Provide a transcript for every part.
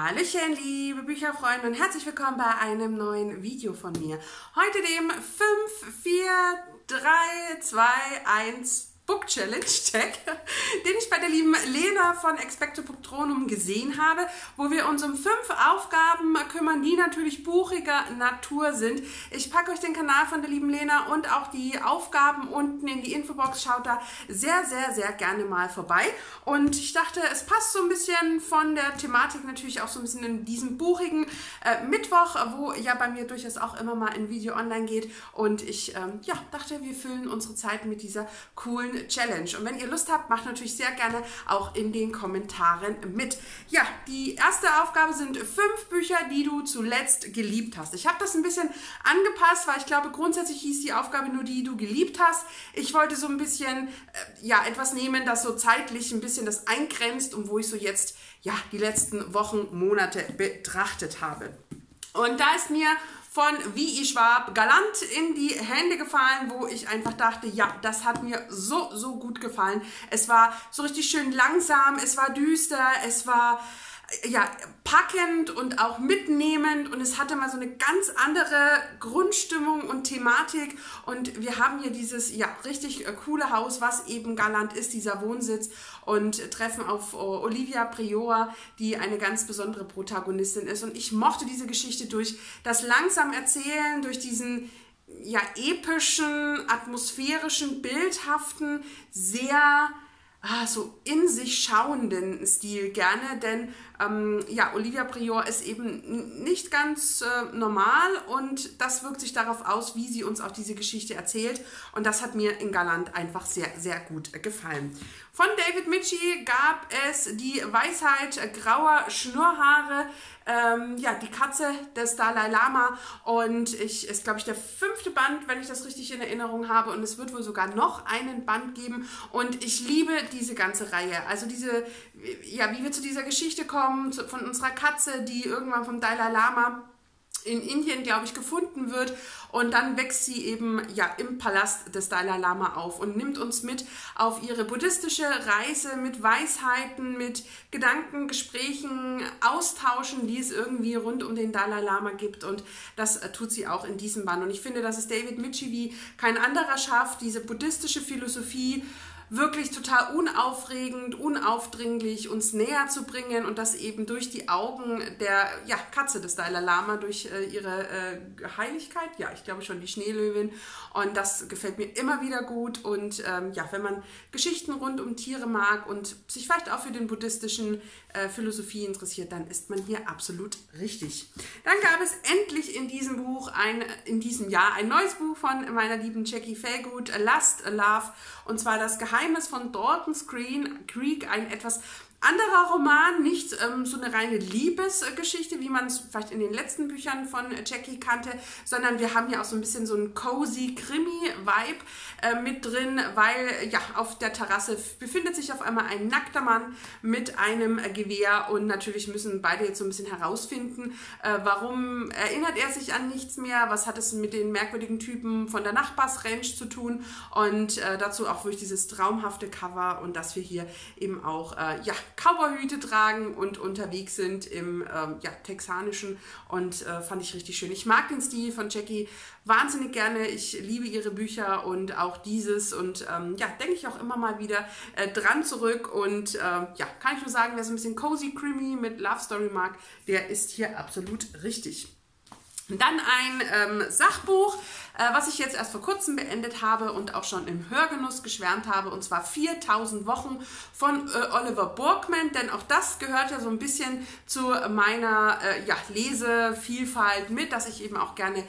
Hallöchen, liebe Bücherfreunde, und herzlich willkommen bei einem neuen Video von mir. Heute dem 5, 4, 3, 2, 1 Book Challenge Tag, den ich bei der lieben Lena von Expecto Patronum gesehen habe, wo wir uns um 5 Aufgaben kümmern, die natürlich buchiger Natur sind. Ich packe euch den Kanal von der lieben Lena und auch die Aufgaben unten in die Infobox. Schaut da sehr, sehr, sehr gerne mal vorbei. Und ich dachte, es passt so ein bisschen von der Thematik natürlich auch so ein bisschen in diesem buchigen Mittwoch, wo ja bei mir durchaus auch immer mal ein Video online geht. Und ich dachte, wir füllen unsere Zeit mit dieser coolen Challenge. Und wenn ihr Lust habt, macht natürlich sehr gerne auch in den Kommentaren mit. Ja, die erste Aufgabe sind 5 Bücher, die du zuletzt geliebt hast. Ich habe das ein bisschen angepasst, weil ich glaube, grundsätzlich hieß die Aufgabe nur die du geliebt hast. Ich wollte so ein bisschen, etwas nehmen, das so zeitlich ein bisschen das eingrenzt und wo ich so jetzt, die letzten Wochen, Monate betrachtet habe. Und da ist mir von V.I. Schwab galant in die Hände gefallen, wo ich einfach dachte, ja, das hat mir so, so gut gefallen. Es war so richtig schön langsam, es war düster, es war packend und auch mitnehmend und es hatte mal so eine ganz andere Grundstimmung und Thematik und wir haben hier dieses richtig coole Haus, was eben galant ist, dieser Wohnsitz, und treffen auf Olivia Prior, die eine ganz besondere Protagonistin ist, und ich mochte diese Geschichte durch das langsam Erzählen, durch diesen epischen, atmosphärischen, bildhaften, sehr so in sich schauenden Stil gerne, denn Olivia Prior ist eben nicht ganz normal und das wirkt sich darauf aus, wie sie uns auch diese Geschichte erzählt, und das hat mir in Galant einfach sehr, sehr gut gefallen. Von David Michie gab es die Weisheit grauer Schnurrhaare, die Katze des Dalai Lama, und ist glaube ich der 5. Band, wenn ich das richtig in Erinnerung habe, und es wird wohl sogar noch einen Band geben, und ich liebe diese ganze Reihe, also diese, wie wir zu dieser Geschichte kommen, von unserer Katze, die irgendwann vom Dalai Lama in Indien, glaube ich, gefunden wird, und dann wächst sie eben im Palast des Dalai Lama auf und nimmt uns mit auf ihre buddhistische Reise mit Weisheiten, mit Gedanken, Gesprächen, Austauschen, die es irgendwie rund um den Dalai Lama gibt, und das tut sie auch in diesem Band, und ich finde, dass es David Michie wie kein anderer schafft, diese buddhistische Philosophie wirklich total unaufregend, unaufdringlich uns näher zu bringen, und das eben durch die Augen der Katze des Dalai Lama, durch ihre Heiligkeit, ich glaube schon, die Schneelöwin, und das gefällt mir immer wieder gut, und wenn man Geschichten rund um Tiere mag und sich vielleicht auch für den buddhistischen Philosophie interessiert, dann ist man hier absolut richtig. Dann gab es endlich in diesem Jahr ein neues Buch von meiner lieben Jackie Felgut, Lust, Love, und zwar das Geheimnis von Dalton's Creek, ein etwas anderer Roman, nicht so eine reine Liebesgeschichte, wie man es vielleicht in den letzten Büchern von Jackie kannte, sondern wir haben hier auch so ein bisschen so einen cozy Krimi-Vibe mit drin, weil auf der Terrasse befindet sich auf einmal ein nackter Mann mit einem Gewehr, und natürlich müssen beide jetzt so ein bisschen herausfinden, warum erinnert er sich an nichts mehr, was hat es mit den merkwürdigen Typen von der Nachbarsranch zu tun, und dazu auch wirklich dieses traumhafte Cover und dass wir hier eben auch, Cowboyhüte tragen und unterwegs sind im Texanischen, und fand ich richtig schön. Ich mag den Stil von Jackie wahnsinnig gerne, ich liebe ihre Bücher und auch dieses, und denke ich auch immer mal wieder dran zurück, und kann ich nur sagen, wer so ein bisschen cozy creamy mit Love Story mag, der ist hier absolut richtig. Dann ein Sachbuch, was ich jetzt erst vor kurzem beendet habe und auch schon im Hörgenuss geschwärmt habe, und zwar 4000 Wochen von Oliver Burkeman, denn auch das gehört ja so ein bisschen zu meiner Lesevielfalt mit, dass ich eben auch gerne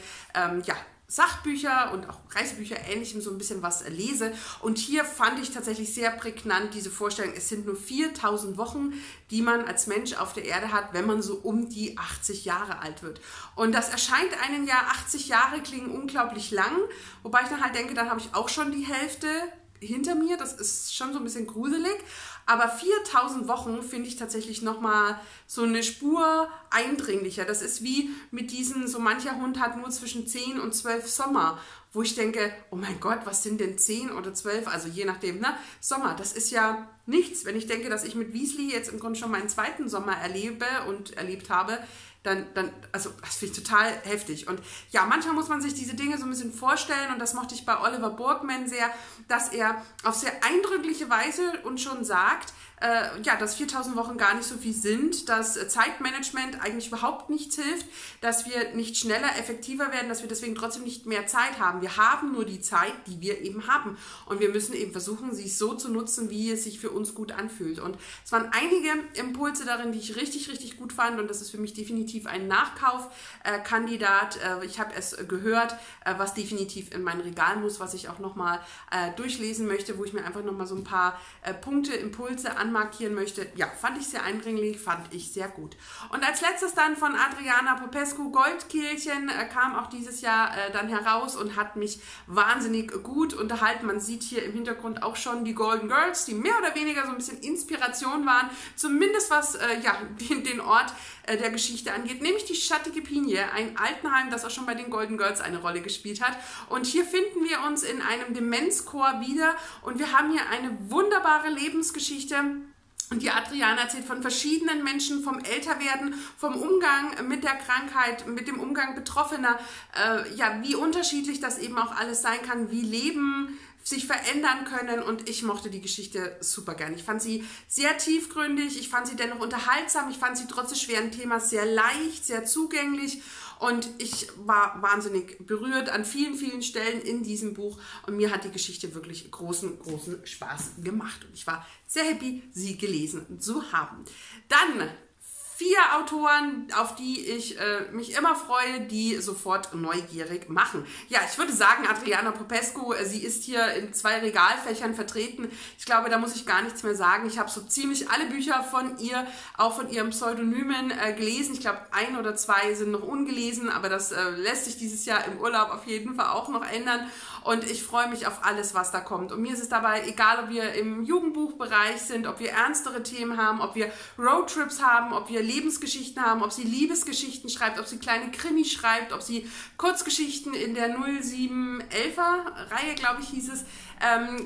Sachbücher und auch Reisebücher ähnlichem so ein bisschen was lese, und hier fand ich tatsächlich sehr prägnant diese Vorstellung, es sind nur 4000 Wochen, die man als Mensch auf der Erde hat, wenn man so um die 80 Jahre alt wird, und das erscheint einem 80 Jahre klingen unglaublich lang, wobei ich dann halt denke, dann habe ich auch schon die Hälfte hinter mir, das ist schon so ein bisschen gruselig, aber 4000 Wochen finde ich tatsächlich nochmal so eine Spur eindringlicher. Das ist wie mit diesen, so mancher Hund hat nur zwischen 10 und 12 Sommer, wo ich denke, oh mein Gott, was sind denn 10 oder 12, also je nachdem, ne? Sommer, das ist ja nichts. Wenn ich denke, dass ich mit Weasley jetzt im Grunde schon meinen zweiten Sommer erlebe und erlebt habe, dann, also das finde ich total heftig. Und ja, manchmal muss man sich diese Dinge so ein bisschen vorstellen, und das mochte ich bei Oliver Burkeman sehr, dass er auf sehr eindrückliche Weise uns schon sagt, ja, dass 4000 Wochen gar nicht so viel sind, dass Zeitmanagement eigentlich überhaupt nichts hilft, dass wir nicht schneller, effektiver werden, dass wir deswegen trotzdem nicht mehr Zeit haben. Wir haben nur die Zeit, die wir eben haben, und wir müssen eben versuchen, sie so zu nutzen, wie es sich für uns gut anfühlt. Und es waren einige Impulse darin, die ich richtig, richtig gut fand, und das ist für mich definitiv ein Nachkaufkandidat. Ich habe es gehört, was definitiv in mein Regal muss, was ich auch nochmal durchlesen möchte, wo ich mir einfach nochmal so ein paar Punkte, Impulse anmarkieren möchte. Ja, fand ich sehr eindringlich, fand ich sehr gut. Und als letztes dann von Adriana Popescu, Goldkehlchen, kam auch dieses Jahr dann heraus und hat mich wahnsinnig gut unterhalten. Man sieht hier im Hintergrund auch schon die Golden Girls, die mehr oder weniger so ein bisschen Inspiration waren, zumindest was ja, den Ort der Geschichte angeht, nämlich die schattige Pinie, ein Altenheim, das auch schon bei den Golden Girls eine Rolle gespielt hat. Und hier finden wir uns in einem Demenzchor wieder, und wir haben hier eine wunderbare Lebensgeschichte. Und die Adriana erzählt von verschiedenen Menschen, vom Älterwerden, vom Umgang mit der Krankheit, mit dem Umgang Betroffener, ja, wie unterschiedlich das eben auch alles sein kann, wie Leben sich verändern können, und ich mochte die Geschichte super gern. Ich fand sie sehr tiefgründig, ich fand sie dennoch unterhaltsam, ich fand sie trotz des schweren Themas sehr leicht, sehr zugänglich, und ich war wahnsinnig berührt an vielen, vielen Stellen in diesem Buch, und mir hat die Geschichte wirklich großen, großen Spaß gemacht, und ich war sehr happy, sie gelesen zu haben. Dann 4 Autoren, auf die ich mich immer freue, die sofort neugierig machen. Ja, ich würde sagen, Adriana Popescu, sie ist hier in 2 Regalfächern vertreten. Ich glaube, da muss ich gar nichts mehr sagen. Ich habe so ziemlich alle Bücher von ihr, auch von ihrem Pseudonymen, gelesen. Ich glaube, 1 oder 2 sind noch ungelesen, aber das lässt sich dieses Jahr im Urlaub auf jeden Fall auch noch ändern. Und ich freue mich auf alles, was da kommt. Und mir ist es dabei egal, ob wir im Jugendbuchbereich sind, ob wir ernstere Themen haben, ob wir Roadtrips haben, ob wir Lebensgeschichten haben, ob sie Liebesgeschichten schreibt, ob sie kleine Krimis schreibt, ob sie Kurzgeschichten in der 0711er-Reihe, glaube ich, hieß es,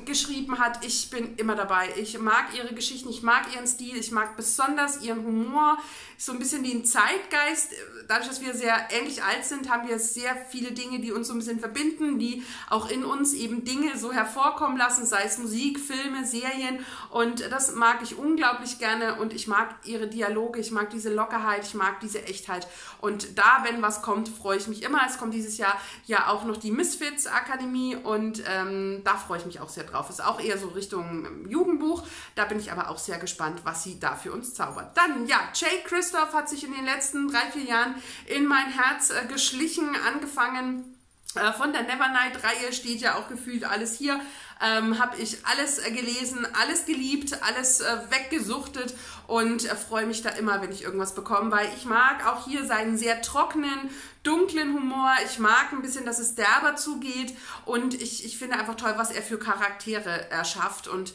geschrieben hat. Ich bin immer dabei. Ich mag ihre Geschichten, ich mag ihren Stil, ich mag besonders ihren Humor, so ein bisschen den Zeitgeist. Dadurch, dass wir sehr ähnlich alt sind, haben wir sehr viele Dinge, die uns so ein bisschen verbinden, die auch in uns eben Dinge so hervorkommen lassen, sei es Musik, Filme, Serien, und das mag ich unglaublich gerne, und ich mag ihre Dialoge, ich mag diese Lockerheit, ich mag diese Echtheit, und da, wenn was kommt, freue ich mich immer. Es kommt dieses Jahr ja auch noch die Misfits Akademie, und da freue ich mich auch sehr drauf. Ist auch eher so Richtung Jugendbuch, da bin ich aber auch sehr gespannt, was sie da für uns zaubert. Dann, ja, J. Christoph hat sich in den letzten 3, 4 Jahren in mein Herz geschlichen, angefangen von der Nevernight-Reihe, steht ja auch gefühlt alles hier. Habe ich alles gelesen, alles geliebt, alles weggesuchtet, und freue mich da immer, wenn ich irgendwas bekomme, weil ich mag auch hier seinen sehr trockenen, dunklen Humor. Ich mag ein bisschen, dass es derber zugeht, und ich finde einfach toll, was er für Charaktere erschafft und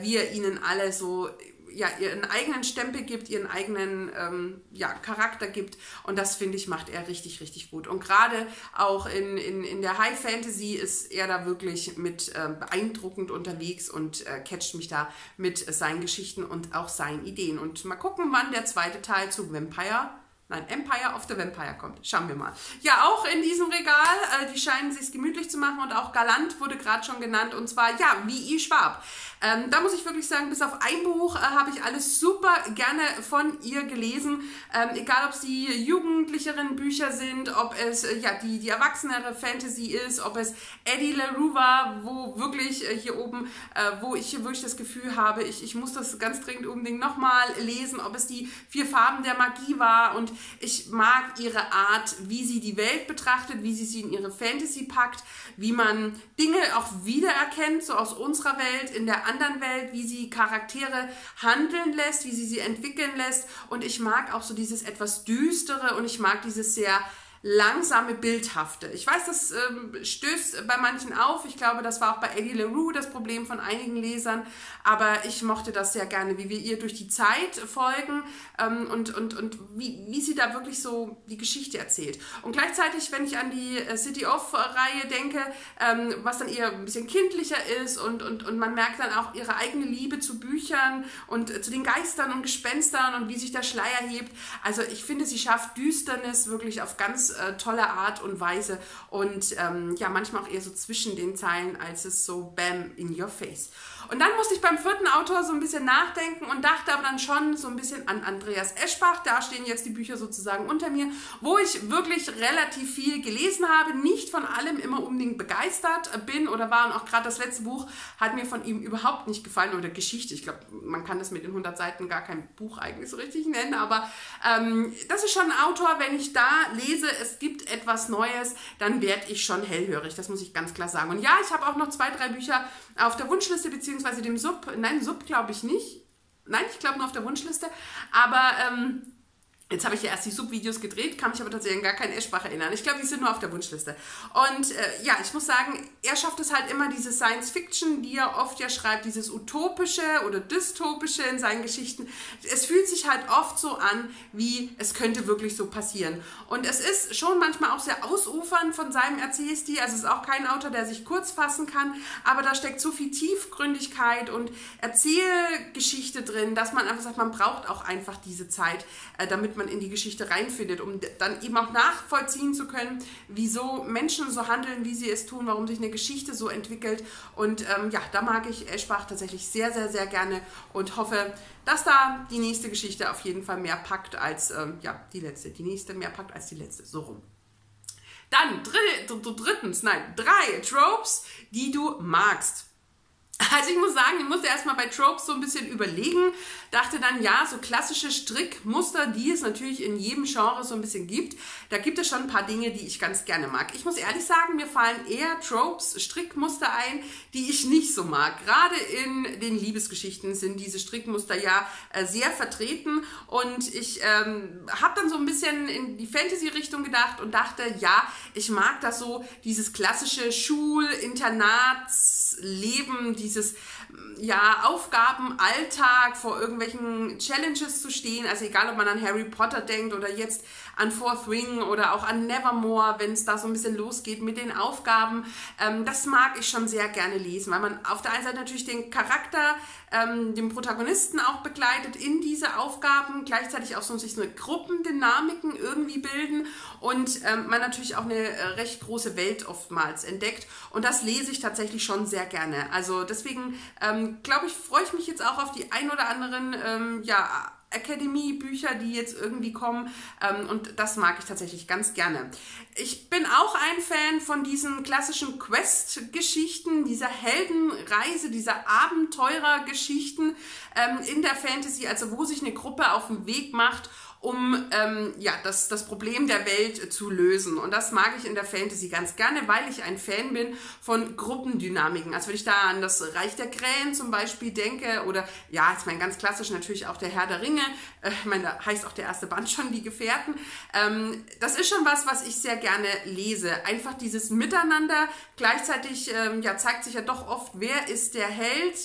wie er ihnen alle so, ja, ihren eigenen Stempel gibt, ihren eigenen ja, Charakter gibt, und das, finde ich, macht er richtig, richtig gut. Und gerade auch in der High Fantasy ist er da wirklich mit beeindruckend unterwegs und catcht mich da mit seinen Geschichten und auch seinen Ideen. Und mal gucken, wann der zweite Teil zu Empire of the Vampire kommt. Schauen wir mal. Ja, auch in diesem Regal, die scheinen sich gemütlich zu machen, und auch galant wurde gerade schon genannt, und zwar, ja, V.I. Schwab. Da muss ich wirklich sagen, bis auf ein Buch habe ich alles super gerne von ihr gelesen. Egal, ob sie jugendlicheren Bücher sind, ob es ja, die erwachsenere Fantasy ist, ob es Eddie LaRue war, wo wirklich hier oben, wo ich hier wirklich das Gefühl habe, ich muss das ganz dringend unbedingt nochmal lesen, ob es die 4 Farben der Magie war, und ich mag ihre Art, wie sie die Welt betrachtet, wie sie in ihre Fantasy packt, wie man Dinge auch wiedererkennt, so aus unserer Welt, in der anderen Welt, wie sie Charaktere handeln lässt, wie sie entwickeln lässt. Und ich mag auch so dieses etwas Düstere, und ich mag dieses sehr langsame, bildhafte. Ich weiß, das stößt bei manchen auf. Ich glaube, das war auch bei Eddie LaRue das Problem von einigen Lesern. Aber ich mochte das sehr gerne, wie wir ihr durch die Zeit folgen und wie sie da wirklich so die Geschichte erzählt. Und gleichzeitig, wenn ich an die City of-Reihe denke, was dann eher ein bisschen kindlicher ist und man merkt dann auch ihre eigene Liebe zu Büchern und zu den Geistern und Gespenstern und wie sich der Schleier hebt. Also ich finde, sie schafft Düsternis wirklich auf ganz tolle Art und Weise und ja, manchmal auch eher so zwischen den Zeilen, als es so bam in your face. Und dann musste ich beim vierten Autor so ein bisschen nachdenken und dachte aber dann schon so ein bisschen an Andreas Eschbach. Da stehen jetzt die Bücher sozusagen unter mir, wo ich wirklich relativ viel gelesen habe, nicht von allem immer unbedingt begeistert bin oder war, und auch gerade das letzte Buch hat mir von ihm überhaupt nicht gefallen, oder Geschichte. Ich glaube, man kann das mit den 100 Seiten gar kein Buch eigentlich so richtig nennen, aber das ist schon ein Autor, wenn ich da lese, es gibt etwas Neues, dann werde ich schon hellhörig, das muss ich ganz klar sagen. Und ja, ich habe auch noch zwei, drei Bücher auf der Wunschliste, beziehungsweise dem Sub, nein, Sub glaube ich nicht, nein, ich glaube nur auf der Wunschliste, aber jetzt habe ich ja erst die Sub-Videos gedreht, kann mich aber tatsächlich an gar keinen Eschbach erinnern. Ich glaube, die sind nur auf der Wunschliste. Und ja, ich muss sagen, er schafft es halt immer, diese Science-Fiction, die er oft ja schreibt, dieses Utopische oder Dystopische in seinen Geschichten. Es fühlt sich halt oft so an, wie es könnte wirklich so passieren. Und es ist schon manchmal auch sehr ausufernd von seinem Erzählstil. Also es ist auch kein Autor, der sich kurz fassen kann, aber da steckt so viel Tiefgründigkeit und Erzählgeschichte drin, dass man einfach sagt, man braucht auch einfach diese Zeit, damit man in die Geschichte reinfindet, um dann eben auch nachvollziehen zu können, wieso Menschen so handeln, wie sie es tun, warum sich eine Geschichte so entwickelt. Und ja, da mag ich Eschbach tatsächlich sehr, sehr, sehr gerne und hoffe, dass da die nächste Geschichte auf jeden Fall mehr packt als, ja, die letzte. Die nächste mehr packt als die letzte, so rum. Dann drei Tropes, die du magst. Also ich muss sagen, ich musste erstmal bei Tropes so ein bisschen überlegen, dachte dann, ja, so klassische Strickmuster, die es natürlich in jedem Genre so ein bisschen gibt, da gibt es schon ein paar Dinge, die ich ganz gerne mag. Ich muss ehrlich sagen, mir fallen eher Tropes, Strickmuster ein, die ich nicht so mag. Gerade in den Liebesgeschichten sind diese Strickmuster ja sehr vertreten und ich habe dann so ein bisschen in die Fantasy-Richtung gedacht und dachte, ja, ich mag das so, dieses klassische Schul-Internatsleben, dieses ja, Aufgabenalltag, vor irgendwelchen Challenges zu stehen, also egal, ob man an Harry Potter denkt oder jetzt an Fourth Wing oder auch an Nevermore, wenn es da so ein bisschen losgeht mit den Aufgaben, das mag ich schon sehr gerne lesen, weil man auf der einen Seite natürlich den Charakter, den Protagonisten auch begleitet in diese Aufgaben, gleichzeitig auch so sich so eine Gruppendynamiken irgendwie bilden und man natürlich auch eine recht große Welt oftmals entdeckt, und das lese ich tatsächlich schon sehr gerne. Also deswegen, glaube ich, freue ich mich jetzt auch auf die ein oder anderen ja, Academy-Bücher, die jetzt irgendwie kommen, und das mag ich tatsächlich ganz gerne. Ich bin auch ein Fan von diesen klassischen Quest-Geschichten, dieser Heldenreise, dieser Abenteurer-Geschichten in der Fantasy, also wo sich eine Gruppe auf den Weg macht, um ja, das Problem der Welt zu lösen. Und das mag ich in der Fantasy ganz gerne, weil ich ein Fan bin von Gruppendynamiken. Also wenn ich da an das Reich der Krähen zum Beispiel denke, oder ja, ich meine ganz klassisch natürlich auch der Herr der Ringe, ich meine, da heißt auch der erste Band schon die Gefährten. Das ist schon was ich sehr gerne lese. Einfach dieses Miteinander, gleichzeitig ja, zeigt sich ja doch oft, wer ist der Held,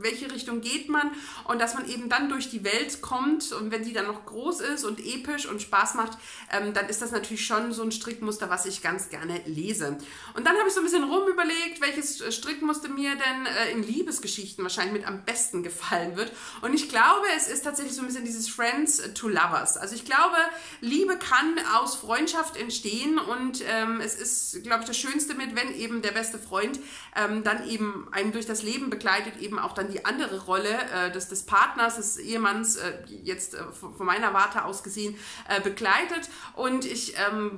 welche Richtung geht man, und dass man eben dann durch die Welt kommt, und wenn die dann noch groß ist und episch und Spaß macht, dann ist das natürlich schon so ein Strickmuster, was ich ganz gerne lese. Und dann habe ich so ein bisschen rumüberlegt, welches Strickmuster mir denn in Liebesgeschichten wahrscheinlich mit am besten gefallen wird. Und ich glaube, es ist tatsächlich so ein bisschen dieses Friends to Lovers. Also ich glaube, Liebe kann aus Freundschaft entstehen, und es ist, glaube ich, das Schönste mit, wenn eben der beste Freund dann eben einen durch das Leben begleitet, eben auch dann die andere Rolle des Partners, des Ehemanns, jetzt von meiner Wahrheit aus gesehen, begleitet. Und ich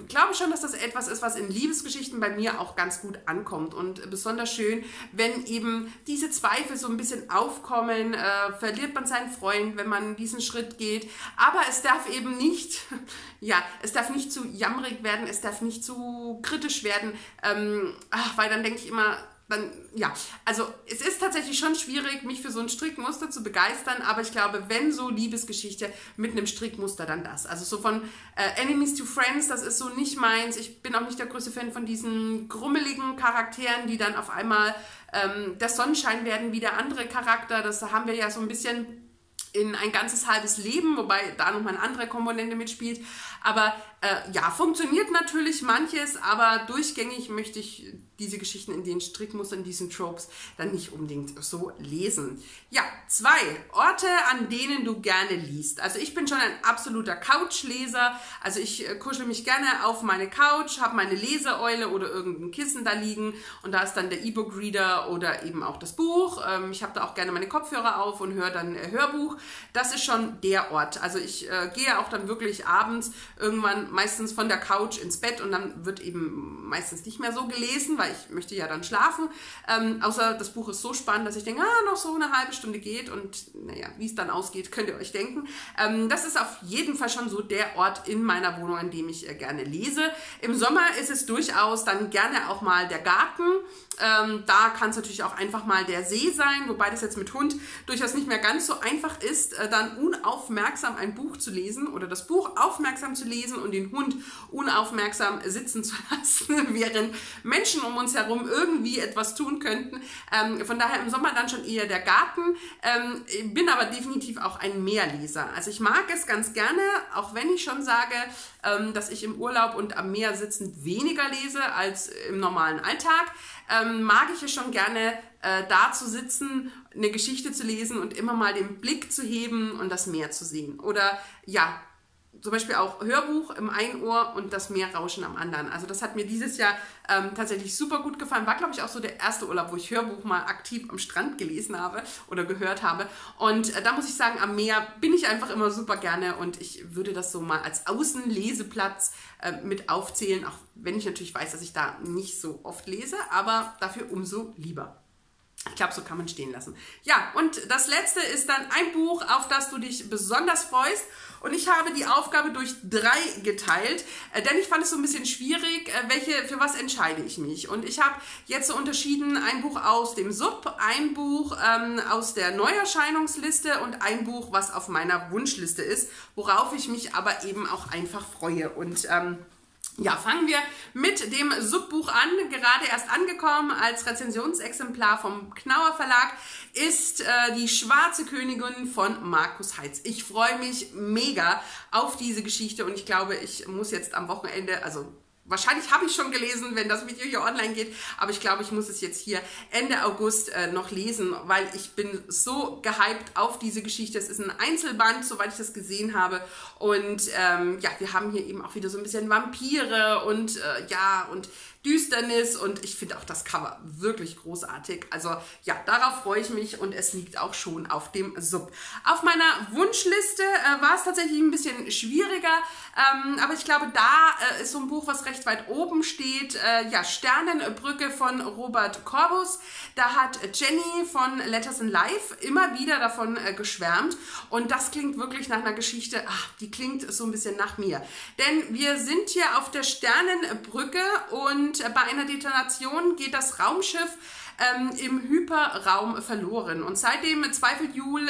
glaube schon, dass das etwas ist, was in Liebesgeschichten bei mir auch ganz gut ankommt, und besonders schön, wenn eben diese Zweifel so ein bisschen aufkommen, verliert man seinen Freund, wenn man diesen Schritt geht, aber es darf eben nicht, ja, es darf nicht zu jammerig werden, es darf nicht zu kritisch werden, weil dann denke ich immer, dann, ja, also es ist tatsächlich schon schwierig, mich für so ein Strickmuster zu begeistern, aber ich glaube, wenn so Liebesgeschichte mit einem Strickmuster, dann das. Also so von Enemies to Friends, das ist so nicht meins. Ich bin auch nicht der größte Fan von diesen grummeligen Charakteren, die dann auf einmal der Sonnenschein werden wie der andere Charakter. Das haben wir ja so ein bisschen in ein ganzes halbes Leben, wobei da nochmal eine andere Komponente mitspielt. Aber ja, funktioniert natürlich manches, aber durchgängig möchte ich diese Geschichten in den Strickmustern, in diesen Tropes, dann nicht unbedingt so lesen. Ja, 2 Orte, an denen du gerne liest. Also ich bin schon ein absoluter Couchleser. Also ich kuschel mich gerne auf meine Couch, habe meine Leseeule oder irgendein Kissen da liegen und da ist dann der E-Book-Reader oder eben auch das Buch. Ich habe da auch gerne meine Kopfhörer auf und höre dann Hörbuch. Das ist schon der Ort. Also ich gehe auch dann wirklich abends irgendwann meistens von der Couch ins Bett und dann wird eben meistens nicht mehr so gelesen, weil ich möchte ja dann schlafen. Außer das Buch ist so spannend, dass ich denke, noch so eine halbe Stunde geht und naja, wie es dann ausgeht, könnt ihr euch denken. Das ist auf jeden Fall schon so der Ort in meiner Wohnung, an dem ich gerne lese. Im Sommer ist es durchaus dann gerne auch mal der Garten. Da kann es natürlich auch einfach mal der See sein, wobei das jetzt mit Hund durchaus nicht mehr ganz so einfach ist, dann unaufmerksam ein Buch zu lesen oder das Buch aufmerksam zu lesen und den Hund unaufmerksam sitzen zu lassen, während Menschen um uns herum irgendwie etwas tun könnten. Von daher im Sommer dann schon eher der Garten, bin aber definitiv auch ein Meerleser. Also ich mag es ganz gerne, auch wenn ich schon sage, dass ich im Urlaub und am Meer sitzend weniger lese als im normalen Alltag, mag ich es schon gerne, da zu sitzen, eine Geschichte zu lesen und immer mal den Blick zu heben und das Meer zu sehen. Oder ja, zum Beispiel auch Hörbuch im einen Ohr und das Meerrauschen am anderen. Also das hat mir dieses Jahr tatsächlich super gut gefallen. War, glaube ich, auch so der erste Urlaub, wo ich Hörbuch mal aktiv am Strand gelesen habe oder gehört habe. Und da muss ich sagen, am Meer bin ich einfach immer super gerne und ich würde das so mal als Außenleseplatz mit aufzählen, auch wenn ich natürlich weiß, dass ich da nicht so oft lese, aber dafür umso lieber. Ich glaube, so kann man stehen lassen. Ja, und das letzte ist dann ein Buch, auf das du dich besonders freust. Und ich habe die Aufgabe durch 3 geteilt, denn ich fand es so ein bisschen schwierig, für was entscheide ich mich. Und ich habe jetzt so unterschieden, ein Buch aus dem Sub, ein Buch aus der Neuerscheinungsliste und ein Buch, was auf meiner Wunschliste ist, worauf ich mich aber eben auch einfach freue. Und ja, fangen wir mit dem Subbuch an. Gerade erst angekommen als Rezensionsexemplar vom Knauer Verlag ist Die Schwarze Königin von Markus Heitz. Ich freue mich mega auf diese Geschichte und ich glaube, ich muss jetzt am Wochenende, also wahrscheinlich habe ich schon gelesen, wenn das Video hier online geht, aber ich glaube, ich muss es jetzt hier Ende August noch lesen, weil ich bin so gehypt auf diese Geschichte. Es ist ein Einzelband, soweit ich das gesehen habe. Und ja, wir haben hier eben auch wieder so ein bisschen Vampire und ja, und Düsternis und ich finde auch das Cover wirklich großartig. Also ja, darauf freue ich mich und es liegt auch schon auf dem Sub. Auf meiner Wunschliste war es tatsächlich ein bisschen schwieriger, aber ich glaube, da ist so ein Buch, was recht weit oben steht. Ja, Sternenbrücke von Robert Corbus. Da hat Jenny von Letters in Life immer wieder davon geschwärmt und das klingt wirklich nach einer Geschichte, ach, die klingt so ein bisschen nach mir. Denn wir sind hier auf der Sternenbrücke und bei einer Detonation geht das Raumschiff im Hyperraum verloren. Und seitdem zweifelt Jul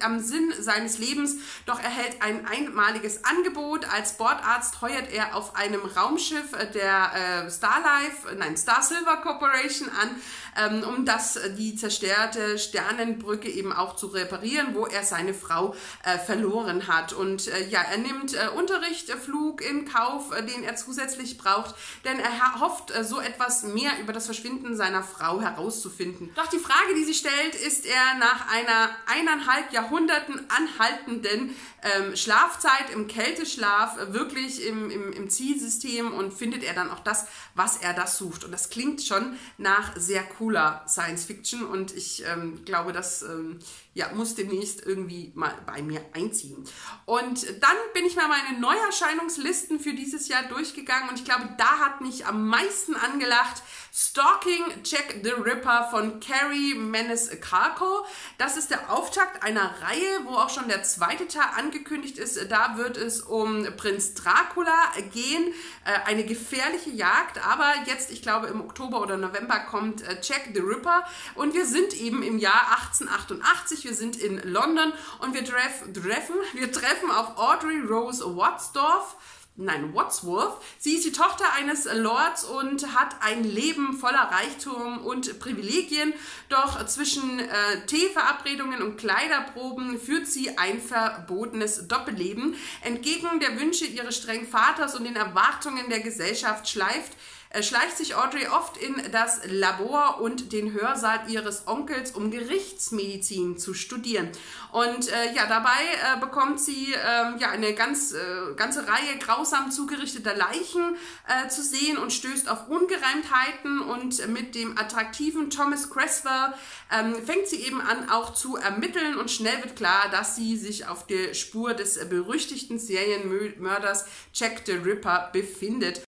am Sinn seines Lebens, doch erhält ein einmaliges Angebot. Als Bordarzt heuert er auf einem Raumschiff der Star Silver Corporation an, um die zerstörte Sternenbrücke eben auch zu reparieren, wo er seine Frau verloren hat. Und ja, er nimmt Unterrichtflug in Kauf, den er zusätzlich braucht, denn er hofft, so etwas mehr über das Verschwinden seiner Frau herauszufinden. Doch die Frage, die sie stellt, ist er nach einer 1,5 Jahrhunderten anhaltenden Schlafzeit im Kälteschlaf wirklich im Zielsystem und findet er dann auch das, was er da sucht. Und das klingt schon nach sehr cooler Science Fiction und ich glaube, dass ja, muss demnächst irgendwie mal bei mir einziehen. Und dann bin ich mal meine Neuerscheinungslisten für dieses Jahr durchgegangen und ich glaube, da hat mich am meisten angelacht Stalking Jack the Ripper von Kerri Maniscalco. Das ist der Auftakt einer Reihe, wo auch schon der zweite Teil angekündigt ist. Da wird es um Prinz Dracula gehen, eine gefährliche Jagd, aber jetzt, ich glaube, im Oktober oder November kommt Jack the Ripper und wir sind eben im Jahr 1888. Wir sind in London und wir treffen auf Audrey Rose Wadsworth. Nein, Wadsworth. Sie ist die Tochter eines Lords und hat ein Leben voller Reichtum und Privilegien. Doch zwischen Teeverabredungen und Kleiderproben führt sie ein verbotenes Doppelleben. Entgegen der Wünsche ihres strengen Vaters und den Erwartungen der Gesellschaft schleicht sich Audrey oft in das Labor und den Hörsaal ihres Onkels, um Gerichtsmedizin zu studieren. Und ja, dabei bekommt sie ja, eine ganze Reihe grausam zugerichteter Leichen zu sehen und stößt auf Ungereimtheiten. Und mit dem attraktiven Thomas Creswell fängt sie eben an, auch zu ermitteln. Und schnell wird klar, dass sie sich auf der Spur des berüchtigten Serienmörders Jack the Ripper befindet.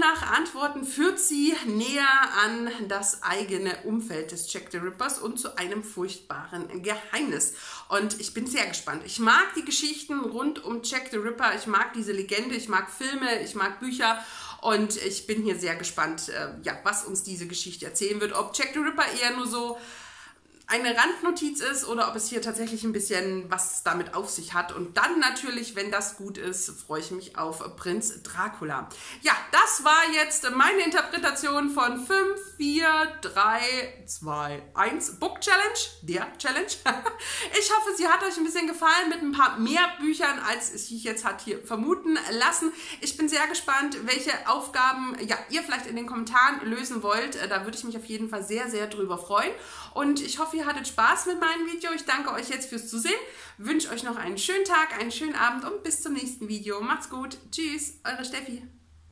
Nach Antworten führt sie näher an das eigene Umfeld des Jack the Rippers und zu einem furchtbaren Geheimnis. Und ich bin sehr gespannt. Ich mag die Geschichten rund um Jack the Ripper, ich mag diese Legende, ich mag Filme, ich mag Bücher und ich bin hier sehr gespannt, ja, was uns diese Geschichte erzählen wird. Ob Jack the Ripper eher nur so eine Randnotiz ist oder ob es hier tatsächlich ein bisschen was damit auf sich hat. Und dann natürlich, wenn das gut ist, freue ich mich auf Prinz Dracula. Ja, das war jetzt meine Interpretation von 5, 4, 3, 2, 1 Book Challenge, der Challenge. Ich hoffe, sie hat euch ein bisschen gefallen mit ein paar mehr Büchern, als ich jetzt hat hier vermuten lassen. Ich bin sehr gespannt, welche Aufgaben ja, ihr vielleicht in den Kommentaren lösen wollt. Da würde ich mich auf jeden Fall sehr, sehr drüber freuen. Und ich hoffe, ihr hattet Spaß mit meinem Video. Ich danke euch jetzt fürs Zusehen, wünsche euch noch einen schönen Tag, einen schönen Abend und bis zum nächsten Video. Macht's gut. Tschüss, eure Steffi.